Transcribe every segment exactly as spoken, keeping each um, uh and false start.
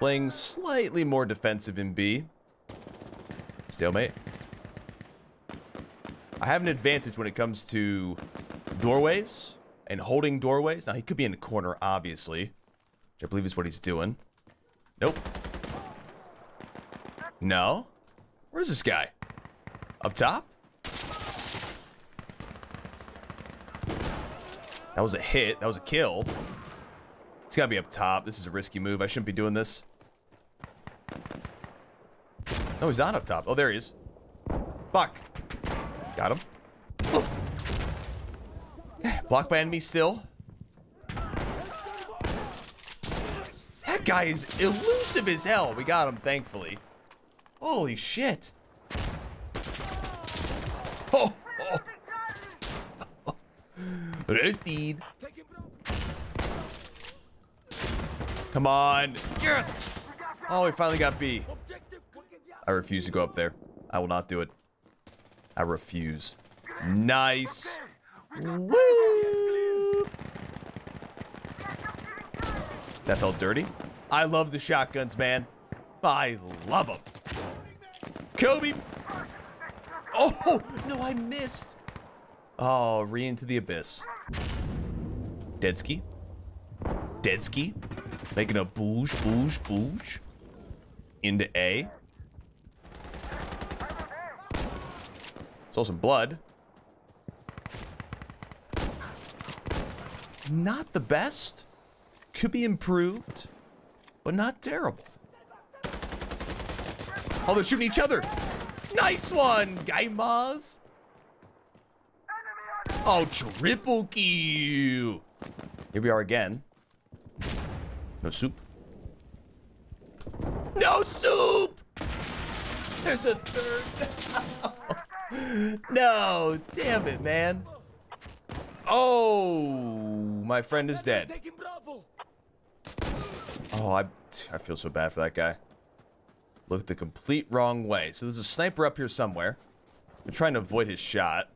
Playing slightly more defensive in B. Stalemate. I have an advantage when it comes to doorways and holding doorways. Now, he could be in the corner, obviously, which I believe is what he's doing. Nope. No. Where's this guy? Up top? That was a hit. That was a kill. It's got to be up top. This is a risky move. I shouldn't be doing this. No, he's not up top. Oh, there he is. Fuck. Got him. Oh. Blocked by enemy still. That guy is elusive as hell. We got him, thankfully. Holy shit. Oh. oh. Roasted. Come on. Yes. Oh, we finally got B. I refuse to go up there. I will not do it. I refuse. Nice. Woo. That felt dirty. I love the shotguns, man. I love them. Kobe. Oh, no, I missed. Oh, re into the abyss. Deadski. Deadski. Making a boosh, boosh, boosh. Into A. Saw some blood. Not the best. Could be improved, but not terrible. Oh, they're shooting each other. Nice one, Gaimaz. Oh, triple Q. Here we are again. No soup. No soup! There's a third. No, damn it, man. Oh, my friend is dead. Oh, I, I feel so bad for that guy. Looked the complete wrong way. So there's a sniper up here somewhere. I'm trying to avoid his shot.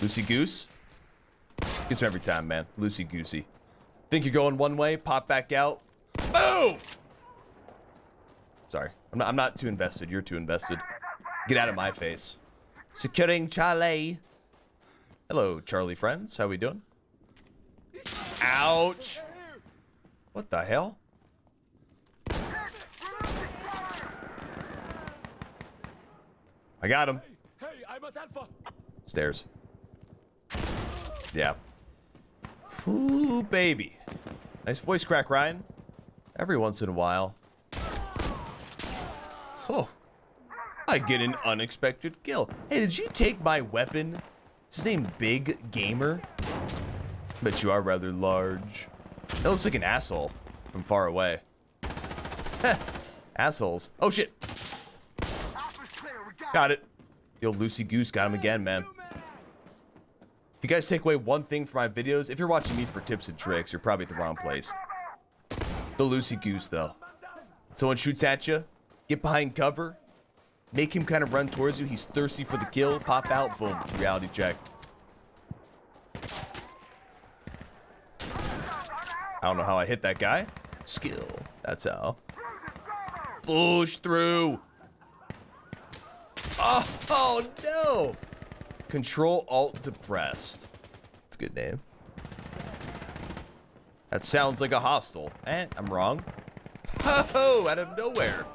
Loosey goose. Gets him every time, man. Loosey goosey. Think you're going one way, pop back out. Boom! Sorry, I'm not, I'm not too invested. You're too invested. Get out of my face. Securing Charlie. Hello, Charlie friends. How we doing? Ouch. What the hell? I got him. Stairs. Yeah. Ooh, baby. Nice voice crack, Ryan. Every once in a while. Oh. I get an unexpected kill. Hey, did you take my weapon? Is his name Big Gamer? Bet you are rather large. That looks like an asshole from far away. Heh. Assholes. Oh, shit. Got it. The old Lucy Goose got him again, man. If you guys take away one thing from my videos, if you're watching me for tips and tricks, you're probably at the wrong place. The Lucy Goose, though. Someone shoots at you, get behind cover, make him kind of run towards you. He's thirsty for the kill. Pop out. Boom. Reality check. I don't know how I hit that guy. Skill. That's how. Push through. Oh, oh no. Control Alt Depressed. That's a good name. That sounds like a hostile. Eh, I'm wrong. Ho-ho, out of nowhere.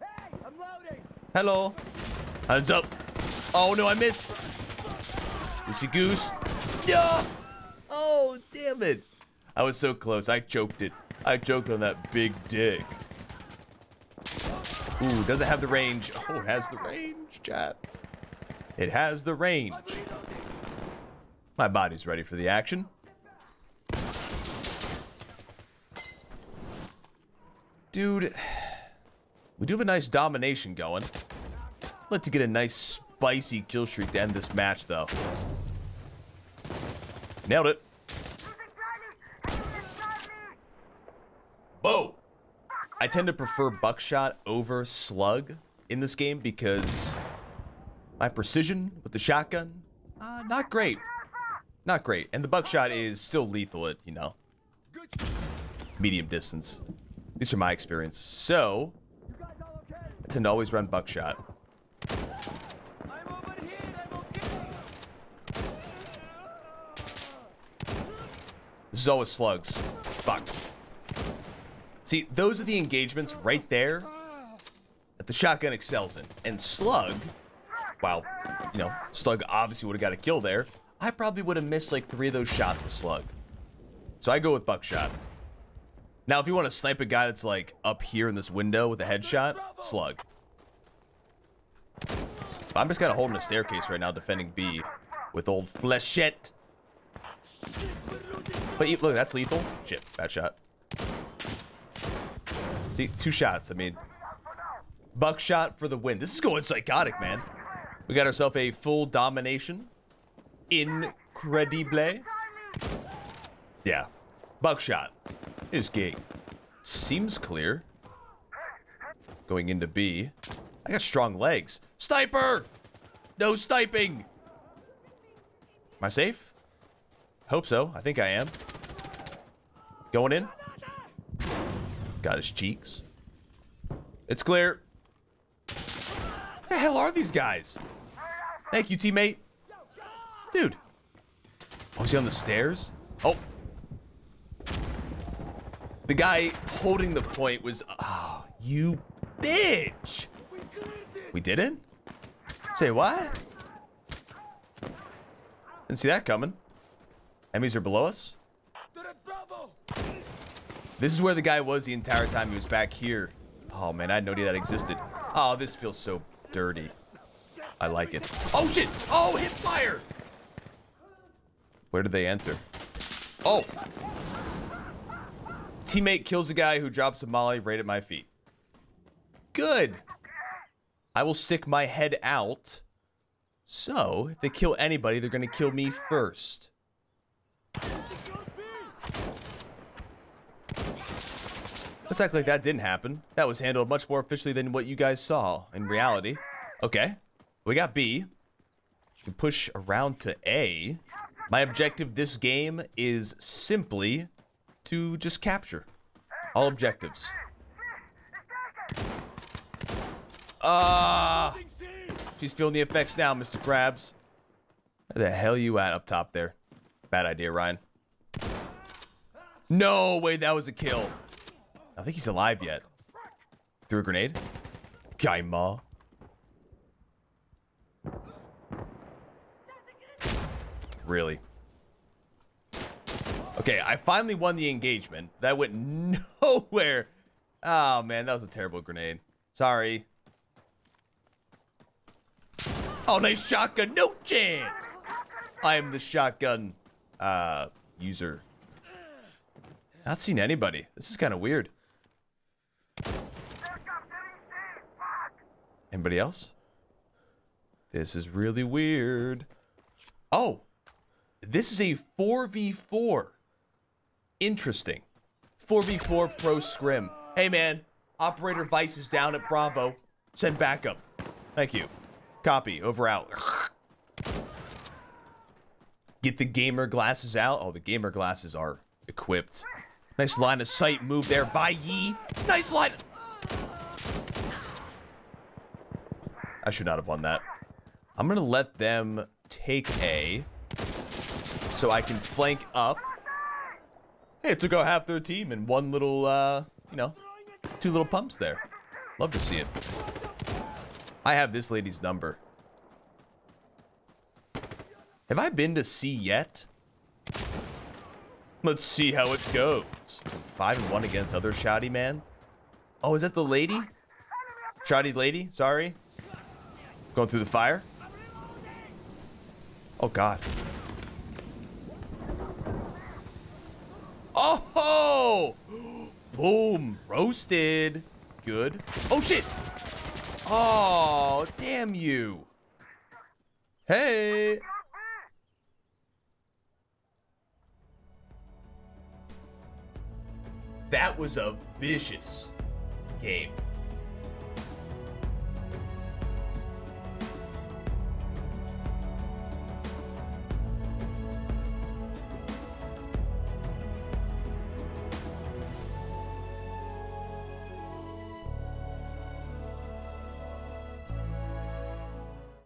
Hey, I'm loading. Hello. Hands up. Oh no, I missed. Goosey goose. Yeah. Oh, damn it. I was so close. I choked it. I choked on that big dick. Ooh, doesn't have the range. Oh, it has the range, chat. It has the range. My body's ready for the action. Dude, we do have a nice domination going. I'd like to get a nice spicy kill streak to end this match, though. Nailed it. Whoa. I tend to prefer buckshot over slug in this game because my precision with the shotgun, uh, not great. Not great. And the buckshot is still lethal, it, you know. medium distance. At least from my experience. So, I tend to always run buckshot. This is always slugs. Fuck. See, those are the engagements right there that the shotgun excels in. And slug, while, you know, slug obviously would have got a kill there, I probably would have missed like three of those shots with slug. So I go with buckshot. Now, if you want to snipe a guy that's like up here in this window with a headshot, slug. But I'm just kind of holding a staircase right now, defending B with old Flechette. But look, that's lethal. Shit, bad shot. See, two shots. I mean, buckshot for the win. This is going psychotic, man. We got ourselves a full domination. Incredible. Yeah, buckshot is king. Seems clear. Going into B. I got strong legs. Sniper! No sniping! Am I safe? Hope so. I think I am. Going in. Got his cheeks. It's clear. What the hell are these guys? Thank you, teammate. Dude. Oh, is he on the stairs? Oh. The guy holding the point was... Oh, you bitch. We didn't? Say what? Didn't see that coming. Enemies are below us. This is where the guy was the entire time he was back here. Oh, man, I had no idea that existed. Oh, this feels so dirty. I like it. Oh, shit. Oh, hit fire. Where did they enter? Oh. Teammate kills a guy who drops a molly right at my feet. Good. I will stick my head out. So, if they kill anybody, they're going to kill me first. Let's act like that didn't happen. That was handled much more officially than what you guys saw in reality. Okay, we got B. We can push around to A. My objective this game is simply to just capture all objectives. Ah, uh, she's feeling the effects now, Mister Krabs. Where the hell you at up top there? Bad idea, Ryan. No way, that was a kill. I think he's alive yet. Threw a grenade. Kaima. Really? Okay, I finally won the engagement. That went nowhere. Oh, man, that was a terrible grenade. Sorry. Oh, nice shotgun. No chance. I am the shotgun. Uh, user. Not seen anybody. This is kind of weird. Anybody else? This is really weird. Oh, this is a four v four. Interesting. four v four pro scrim. Hey, man. Operator Vice is down at Bravo. Send backup. Thank you. Copy. Over out. Get the gamer glasses out. Oh, the gamer glasses are equipped. Nice line of sight move there by Yee. Nice line. I should not have won that. I'm going to let them take A so I can flank up. Hey, it took out half their team in one little, uh, you know, two little pumps there. Love to see it. I have this lady's number. Have I been to C yet? Let's see how it goes. Five and one against other shoddy man. Oh, is that the lady? Shoddy lady, sorry. Going through the fire. Oh, God. Oh, ho! Boom, roasted. Good. Oh, shit. Oh, damn you. Hey. That was a vicious game.